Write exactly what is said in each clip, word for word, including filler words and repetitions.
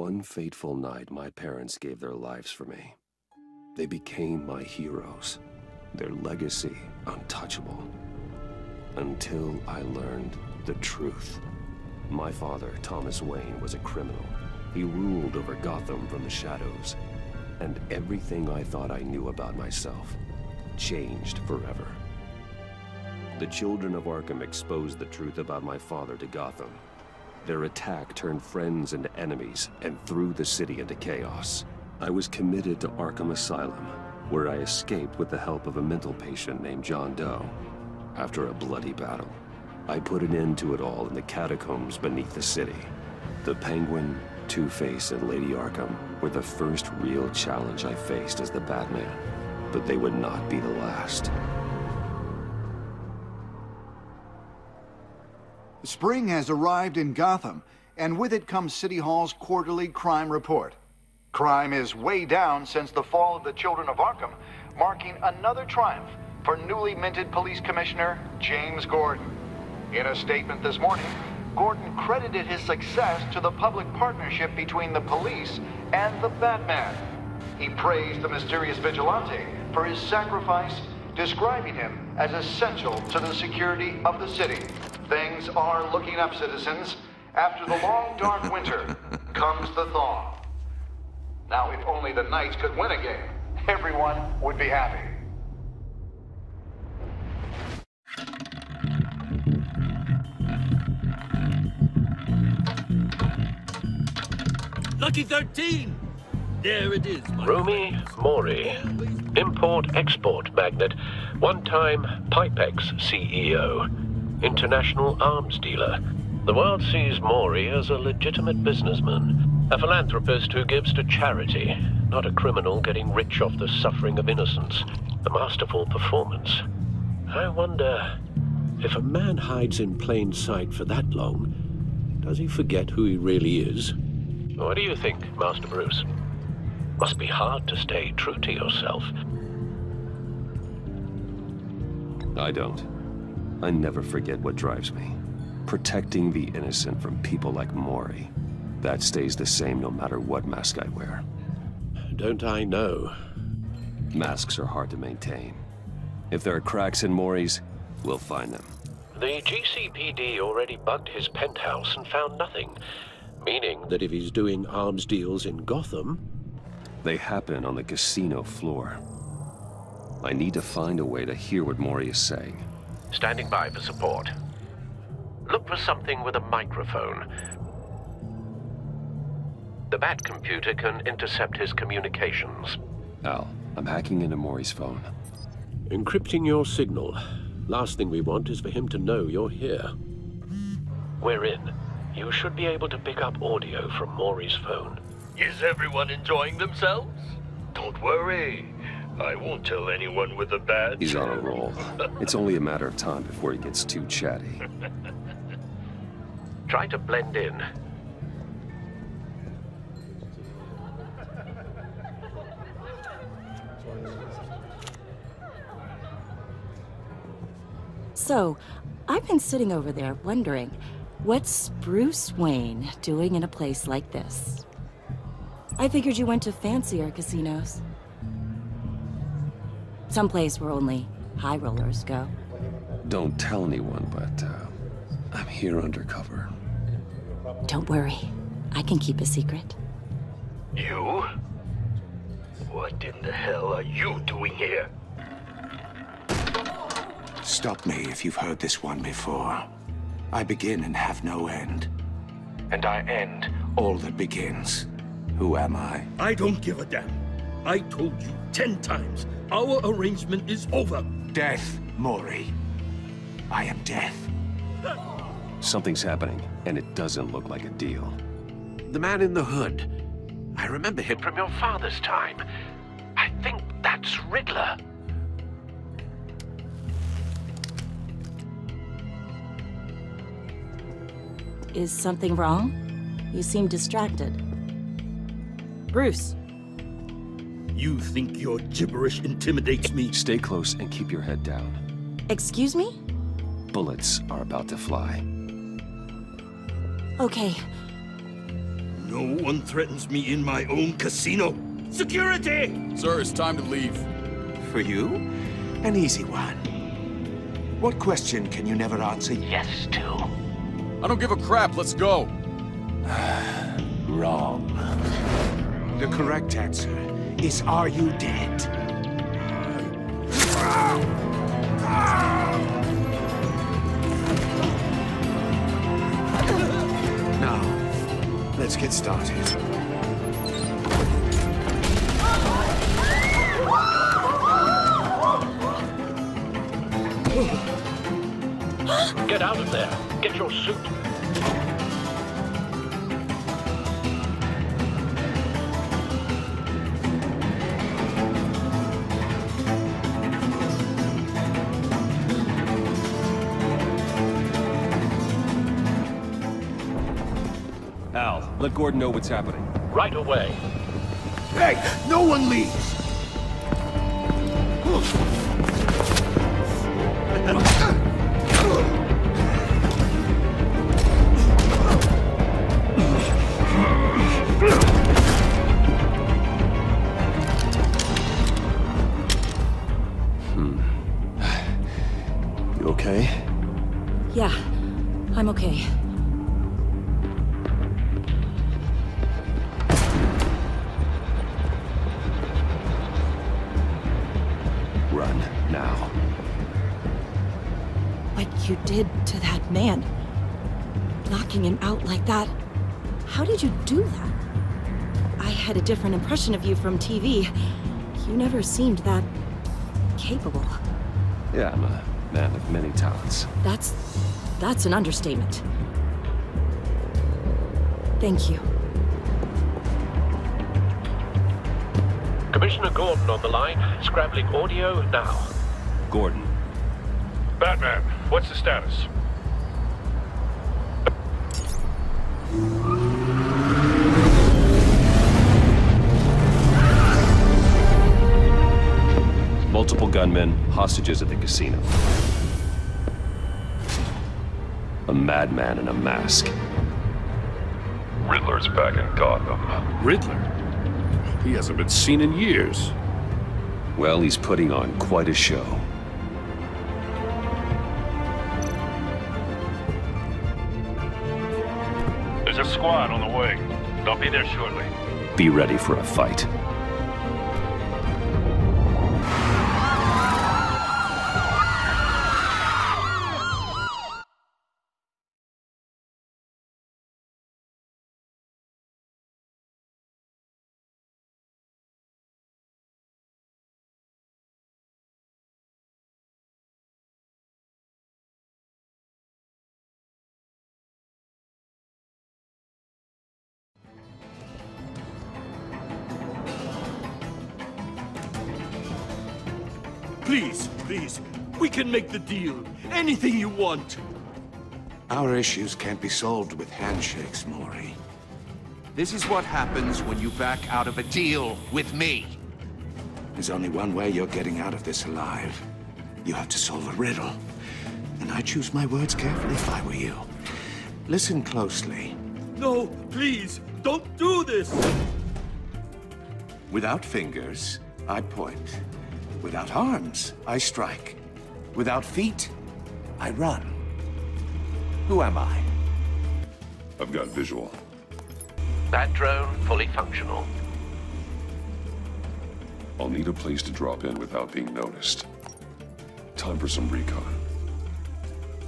one fateful night, my parents gave their lives for me. They became my heroes, their legacy untouchable. Until I learned the truth. My father, Thomas Wayne, was a criminal. He ruled over Gotham from the shadows. And everything I thought I knew about myself changed forever. The Children of Arkham exposed the truth about my father to Gotham. Their attack turned friends into enemies and threw the city into chaos. I was committed to Arkham Asylum, where I escaped with the help of a mental patient named John Doe. After a bloody battle, I put an end to it all in the catacombs beneath the city. The Penguin, Two-Face, and Lady Arkham were the first real challenge I faced as the Batman, but they would not be the last. Spring has arrived in Gotham, and with it comes City Hall's quarterly crime report. Crime is way down since the fall of the Children of Arkham, marking another triumph for newly minted police commissioner James Gordon. In a statement this morning, Gordon credited his success to the public partnership between the police and the Batman. He praised the mysterious vigilante for his sacrifice, describing him as essential to the security of the city. Things are looking up, citizens. After the long, dark winter comes the thaw. Now, if only the Knights could win a game, everyone would be happy. Lucky thirteen! There it is, my Rumi Mori, import-export magnate, one-time Pipex C E O, international arms dealer. The world sees Mori as a legitimate businessman, a philanthropist who gives to charity, not a criminal getting rich off the suffering of innocence, a masterful performance. I wonder, if a man hides in plain sight for that long, does he forget who he really is? What do you think, Master Bruce? Must be hard to stay true to yourself. I don't. I never forget what drives me. Protecting the innocent from people like Mori. That stays the same no matter what mask I wear. Don't I know? Masks are hard to maintain. If there are cracks in Mori's, we'll find them. The G C P D already bugged his penthouse and found nothing. Meaning that if he's doing arms deals in Gotham... They happen on the casino floor. I need to find a way to hear what Mori is saying. Standing by for support. Look for something with a microphone. The Bat computer can intercept his communications. Al, I'm hacking into Mori's phone. Encrypting your signal. Last thing we want is for him to know you're here. We're in. You should be able to pick up audio from Mori's phone. Is everyone enjoying themselves? Don't worry. I won't tell anyone with a badge. He's on a roll. It's only a matter of time before he gets too chatty. Try to blend in. So, I've been sitting over there wondering, what's Bruce Wayne doing in a place like this? I figured you went to fancier casinos. Someplace where only high rollers go. Don't tell anyone, but uh, I'm here undercover. Don't worry. I can keep a secret. You? What in the hell are you doing here? Stop me if you've heard this one before. I begin and have no end. And I end all that begins. Who am I? I don't give a damn. I told you ten times. Our arrangement is over. Death, Mori. I am death. Something's happening, and it doesn't look like a deal. The man in the hood. I remember him from your father's time. I think that's Riddler. Is something wrong? You seem distracted. Bruce. You think your gibberish intimidates me? Stay close and keep your head down. Excuse me? Bullets are about to fly. Okay. No one threatens me in my own casino. Security! Sir, it's time to leave. For you? An easy one. What question can you never answer yes to? I don't give a crap. Let's go. Wrong. The correct answer is, are you dead? Now, let's get started. Get out of there. Get your suit. Al, let Gordon know what's happening. Right away. Hey, no one leaves. Okay. Run now. What you did to that man. Knocking him out like that. How did you do that? I had a different impression of you from T V. You never seemed that capable. Yeah, I'm a man of many talents. That's... That's an understatement. Thank you. Commissioner Gordon on the line, scrambling audio now. Gordon. Batman, what's the status? Multiple gunmen, hostages at the casino. A madman in a mask. Riddler's back in Gotham. Riddler? He hasn't been seen in years. Well, he's putting on quite a show. There's a squad on the way. They'll be there shortly. Be ready for a fight. Please, please, we can make the deal. Anything you want. Our issues can't be solved with handshakes, Mori. This is what happens when you back out of a deal with me. There's only one way you're getting out of this alive. You have to solve a riddle. And I choose my words carefully if I were you. Listen closely. No, please, don't do this! Without fingers, I point. Without arms, I strike. Without feet, I run. Who am I? I've got visual. That drone fully functional. I'll need a place to drop in without being noticed. Time for some recon.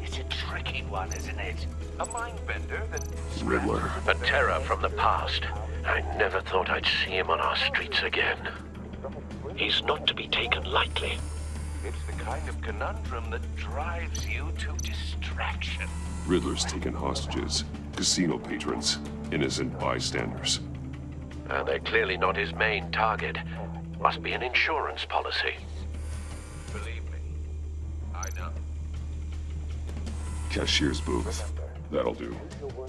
It's a tricky one, isn't it? A mindbender that... Riddler. A terror from the past. I never thought I'd see him on our streets again. He's not to be taken lightly. It's the kind of conundrum that drives you to distraction. Riddler's taken hostages, casino patrons, innocent bystanders. And they're clearly not his main target. Must be an insurance policy. Believe me, I know. Cashier's booth. That'll do.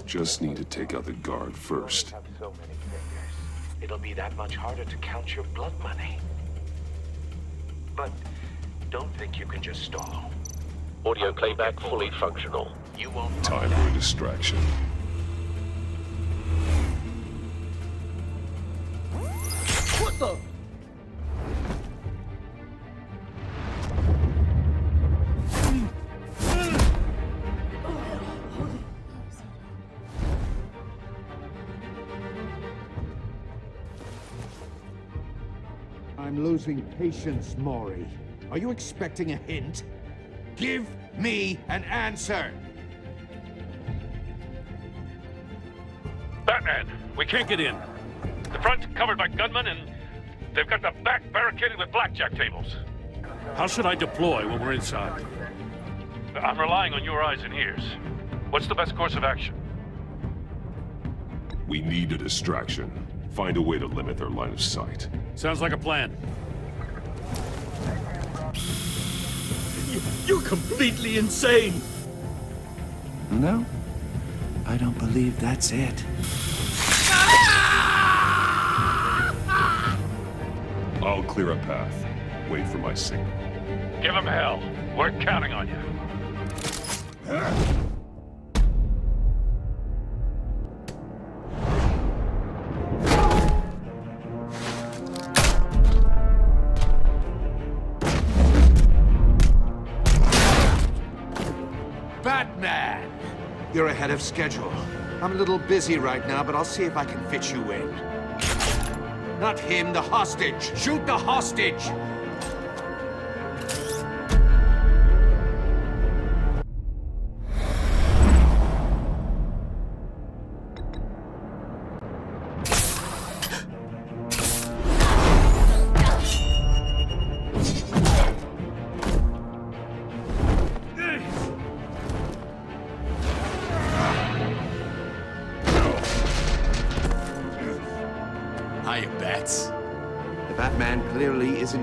Just need to take out the guard first. It'll be that much harder to count your blood money. But don't think you can just stall. Audio playback fully functional. You won't. Time for a distraction. Gotham! I'm losing patience, Mori. Are you expecting a hint? Give me an answer! Batman, we can't get in. The front's covered by gunmen and they've got the back barricaded with blackjack tables. How should I deploy when we're inside? I'm relying on your eyes and ears. What's the best course of action? We need a distraction. Find a way to limit their line of sight. Sounds like a plan. You're completely insane! No, I don't believe that's it. I'll clear a path. Wait for my signal. Give him hell. We're counting on you. You're ahead of schedule. I'm a little busy right now, but I'll see if I can fit you in. Not him, the hostage. Shoot the hostage!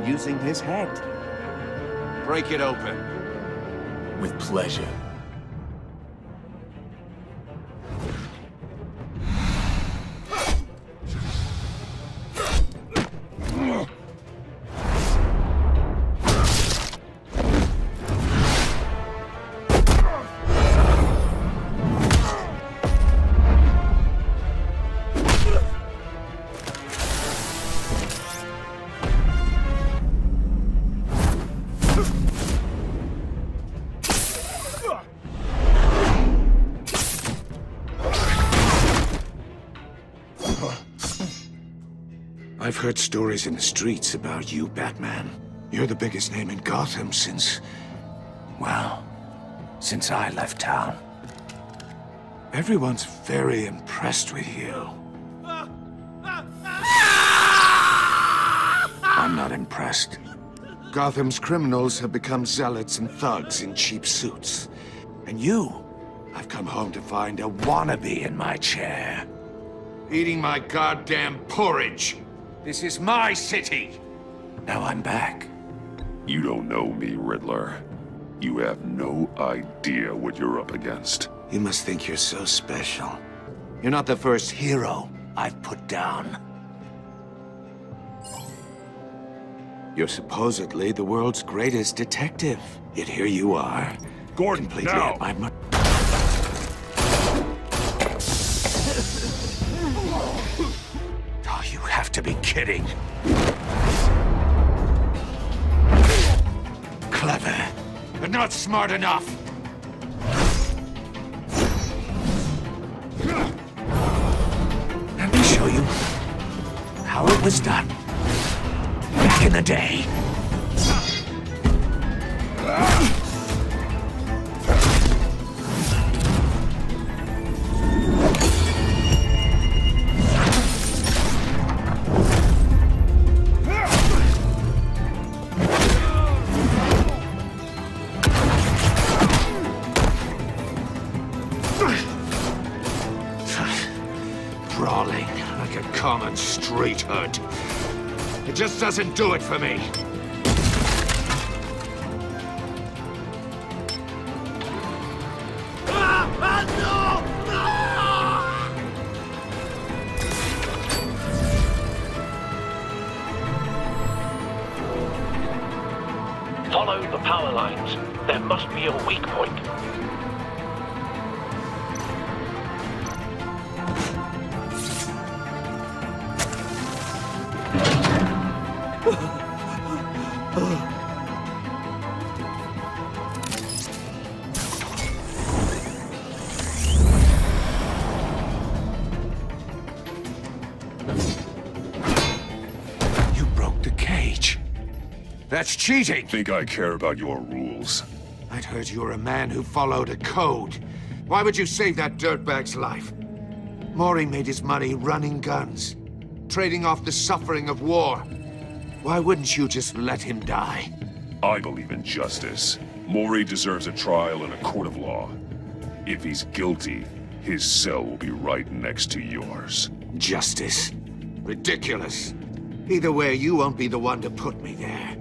Using his head. Break it open. With pleasure. I've heard stories in the streets about you, Batman. You're the biggest name in Gotham since... well, since I left town. Everyone's very impressed with you. I'm not impressed. Gotham's criminals have become zealots and thugs in cheap suits. And you, I've come home to find a wannabe in my chair. Eating my goddamn porridge. This is my city! Now I'm back. You don't know me, Riddler. You have no idea what you're up against. You must think you're so special. You're not the first hero I've put down. You're supposedly the world's greatest detective. Yet here you are. Gordon, please. Now! To be kidding. Clever, but not smart enough. Let me show you how it was done back in the day. Street hood. It just doesn't do it for me. Follow the power lines. There must be a weak point. That's cheating! Think I care about your rules? I'd heard you were a man who followed a code. Why would you save that dirtbag's life? Mori made his money running guns, trading off the suffering of war. Why wouldn't you just let him die? I believe in justice. Mori deserves a trial in a court of law. If he's guilty, his cell will be right next to yours. Justice? Ridiculous. Either way, you won't be the one to put me there.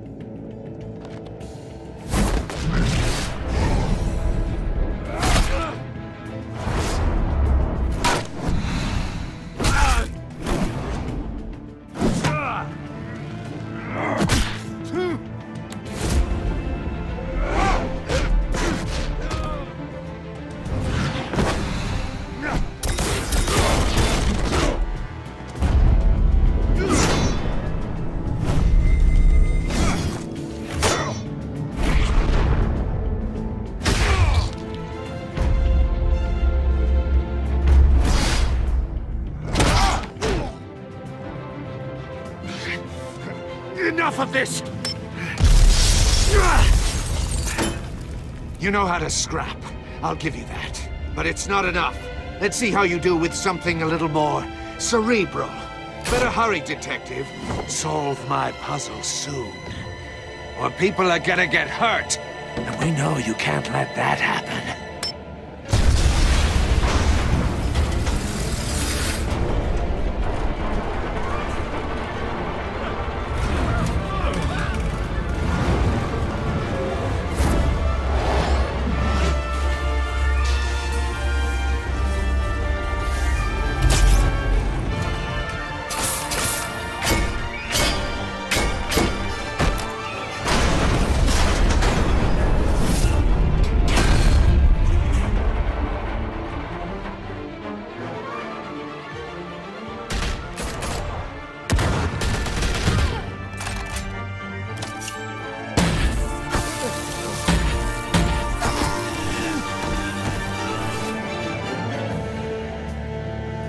Of this! You know how to scrap. I'll give you that. But it's not enough. Let's see how you do with something a little more cerebral. Better hurry, detective. Solve my puzzle soon. Or people are gonna get hurt. And we know you can't let that happen.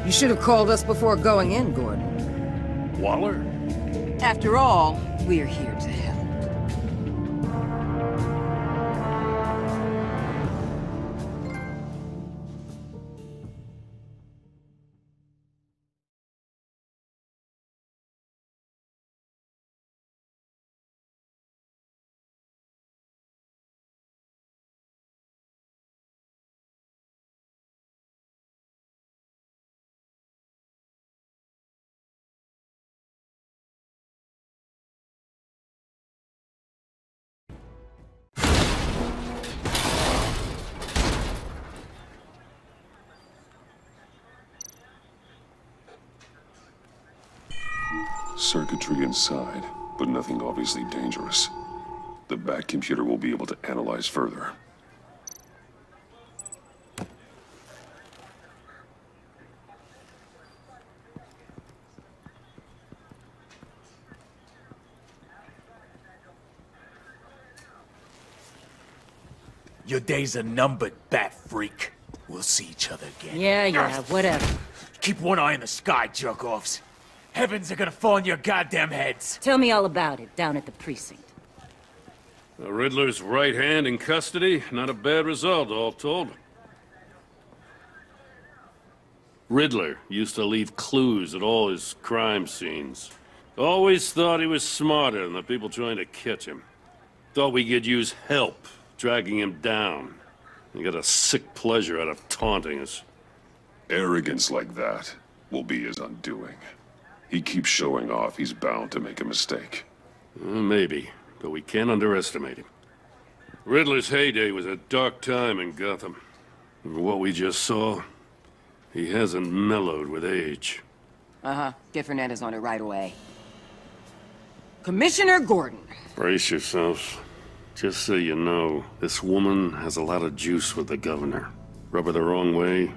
You should have called us before going in, Gordon. Waller? After all, we're here to help. Circuitry inside, but nothing obviously dangerous. The back computer will be able to analyze further. Your days are numbered, bat freak. We'll see each other again. Yeah, yeah, whatever. Keep one eye in the sky, jerk-offs. Heavens are gonna fall on your goddamn heads! Tell me all about it, down at the precinct. The Riddler's right hand in custody? Not a bad result, all told. Riddler used to leave clues at all his crime scenes. Always thought he was smarter than the people trying to catch him. Thought we could use help dragging him down. He got a sick pleasure out of taunting us. Arrogance like that will be his undoing. He keeps showing off, he's bound to make a mistake. Maybe, but we can't underestimate him. Riddler's heyday was a dark time in Gotham. From what we just saw, he hasn't mellowed with age. Uh-huh. Get Fernandez on it right away. Commissioner Gordon. Brace yourselves. Just so you know, this woman has a lot of juice with the governor. Rub her the wrong way,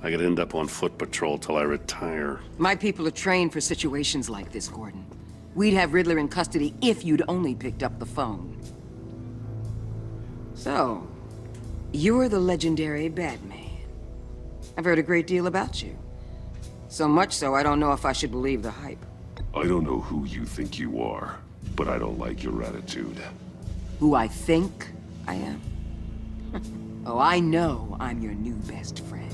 I could end up on foot patrol till I retire. My people are trained for situations like this, Gordon. We'd have Riddler in custody if you'd only picked up the phone. So, you're the legendary Batman. I've heard a great deal about you. So much so, I don't know if I should believe the hype. I don't know who you think you are, But I don't like your attitude. Who I think I am. Oh, I know I'm your new best friend.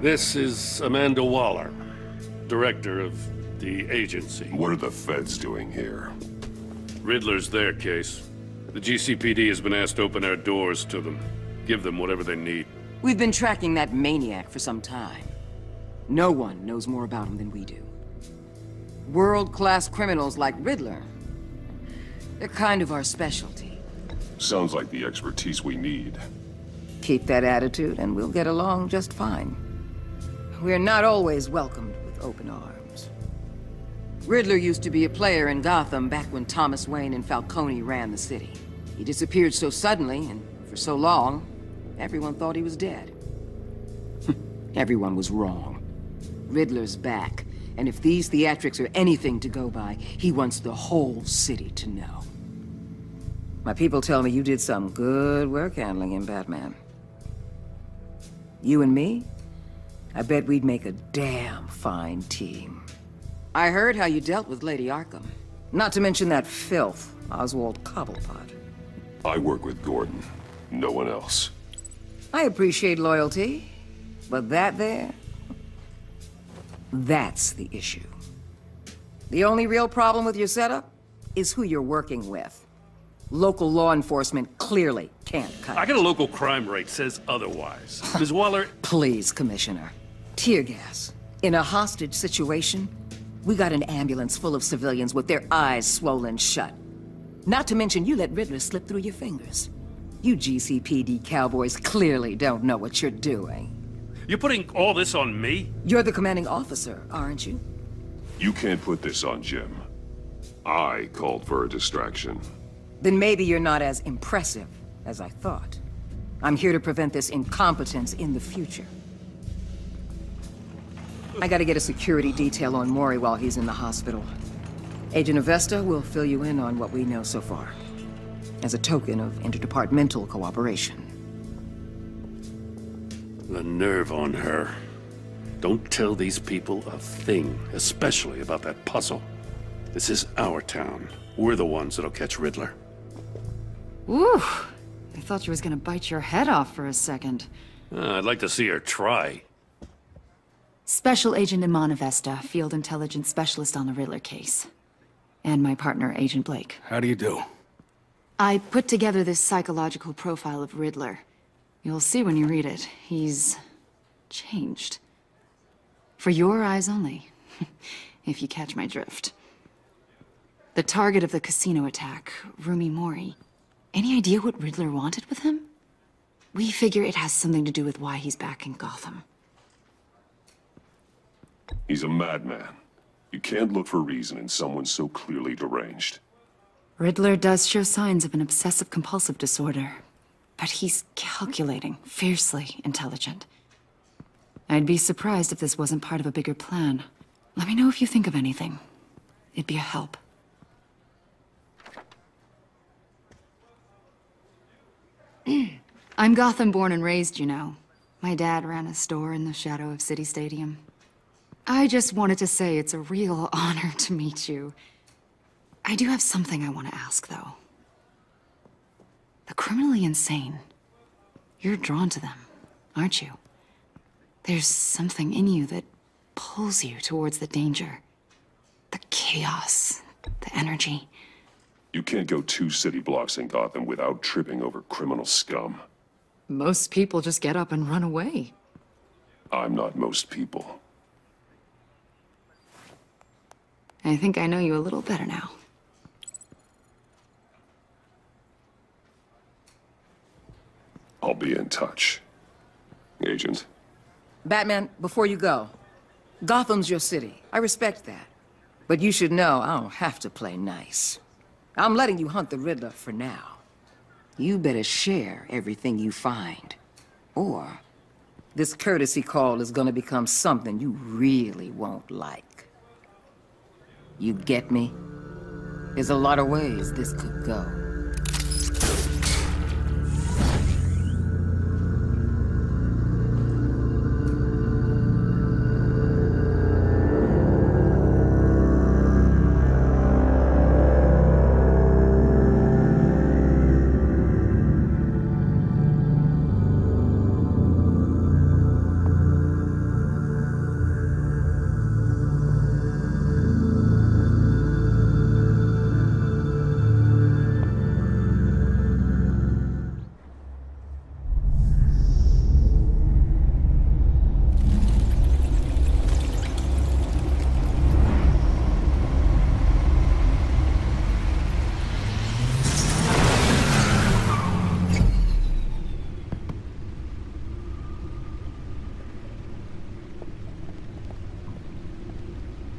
This is Amanda Waller, director of the agency. What are the feds doing here? Riddler's their case. The G C P D has been asked to open our doors to them. Give them whatever they need. We've been tracking that maniac for some time. No one knows more about him than we do. World-class criminals like Riddler, they're kind of our specialty. Sounds like the expertise we need. Keep that attitude and we'll get along just fine. We're not always welcomed with open arms. Riddler used to be a player in Gotham back when Thomas Wayne and Falcone ran the city. He disappeared so suddenly and for so long, everyone thought he was dead. Everyone was wrong. Riddler's back. And if these theatrics are anything to go by, he wants the whole city to know. My people tell me you did some good work handling him, Batman. You and me? I bet we'd make a damn fine team. I heard how you dealt with Lady Arkham. Not to mention that filth, Oswald Cobblepot. I work with Gordon. No one else. I appreciate loyalty, but that there... that's the issue. The only real problem with your setup is who you're working with. Local law enforcement clearly can't cut it. I got a local crime rate says otherwise. Miz Waller... Please, Commissioner. Tear gas. In a hostage situation, we got an ambulance full of civilians with their eyes swollen shut. Not to mention you let Riddler slip through your fingers. You G C P D cowboys clearly don't know what you're doing. You're putting all this on me? You're the commanding officer, aren't you? You can't put this on Jim. I called for a distraction. Then maybe you're not as impressive as I thought. I'm here to prevent this incompetence in the future. I gotta get a security detail on Mori while he's in the hospital. Agent Vesta will fill you in on what we know so far, as a token of interdepartmental cooperation. The nerve on her. Don't tell these people a thing, especially about that puzzle. This is our town. We're the ones that'll catch Riddler. Ooh, I thought she was gonna bite your head off for a second. Uh, I'd like to see her try. Special Agent Imani Vesta, Field Intelligence Specialist on the Riddler case. And my partner, Agent Blake. How do you do? I put together this psychological profile of Riddler. You'll see when you read it, he's... changed. For your eyes only, if you catch my drift. The target of the casino attack, Rumi Mori. Any idea what Riddler wanted with him? We figure it has something to do with why he's back in Gotham. He's a madman. You can't look for reason in someone so clearly deranged. Riddler does show signs of an obsessive-compulsive disorder. But he's calculating, fiercely intelligent. I'd be surprised if this wasn't part of a bigger plan. Let me know if you think of anything. It'd be a help. I'm Gotham born and raised, you know. My dad ran a store in the shadow of City Stadium. I just wanted to say it's a real honor to meet you. I do have something I want to ask, though. The criminally insane. You're drawn to them, aren't you? There's something in you that pulls you towards the danger. The chaos, the energy. You can't go two city blocks in Gotham without tripping over criminal scum. Most people just get up and run away. I'm not most people. I think I know you a little better now. I'll be in touch, Agent. Batman, before you go, Gotham's your city. I respect that. But you should know I don't have to play nice. I'm letting you hunt the Riddler for now. You better share everything you find. Or this courtesy call is gonna become something you really won't like. You get me? There's a lot of ways this could go.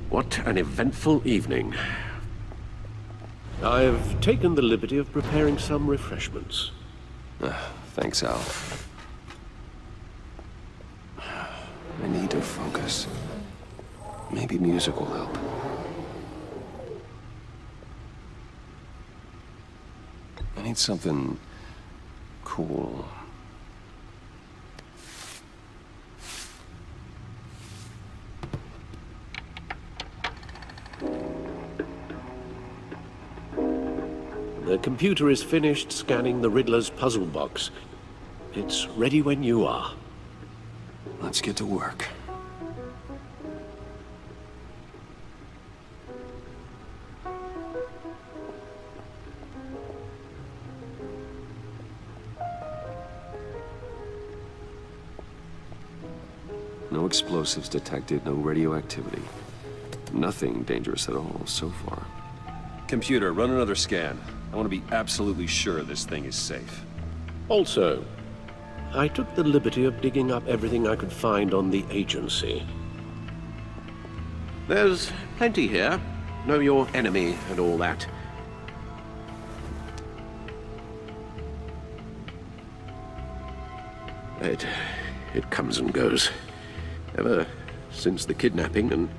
What an eventful evening. I've taken the liberty of preparing some refreshments. Uh, thanks, Alf. I need to focus. Maybe music will help. I need something cool. The computer is finished scanning the Riddler's puzzle box. It's ready when you are. Let's get to work. No explosives detected, no radioactivity. Nothing dangerous at all so far. Computer, run another scan. I want to be absolutely sure this thing is safe. Also, I took the liberty of digging up everything I could find on the agency. There's plenty here. Know your enemy and all that. It... it comes and goes. Ever since the kidnapping and,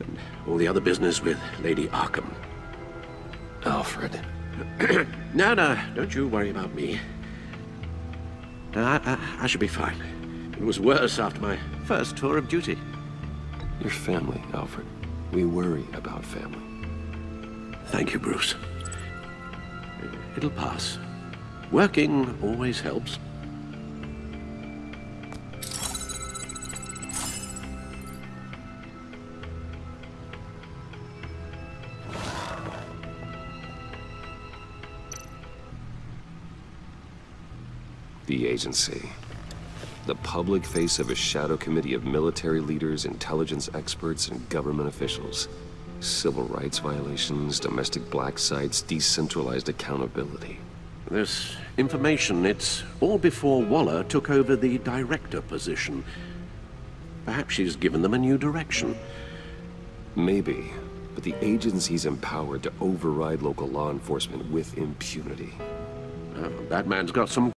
and all the other business with Lady Arkham. Alfred. No, no, don't you worry about me. No, I, I, I should be fine. It was worse after my first tour of duty. Your family, Alfred. We worry about family. Thank you, Bruce. It'll pass. Working always helps. The agency. The public face of a shadow committee of military leaders, intelligence experts, and government officials. Civil rights violations, domestic black sites, decentralized accountability. This information, it's all before Waller took over the director position. Perhaps she's given them a new direction. Maybe, but the agency's empowered to override local law enforcement with impunity. Uh, Batman's got some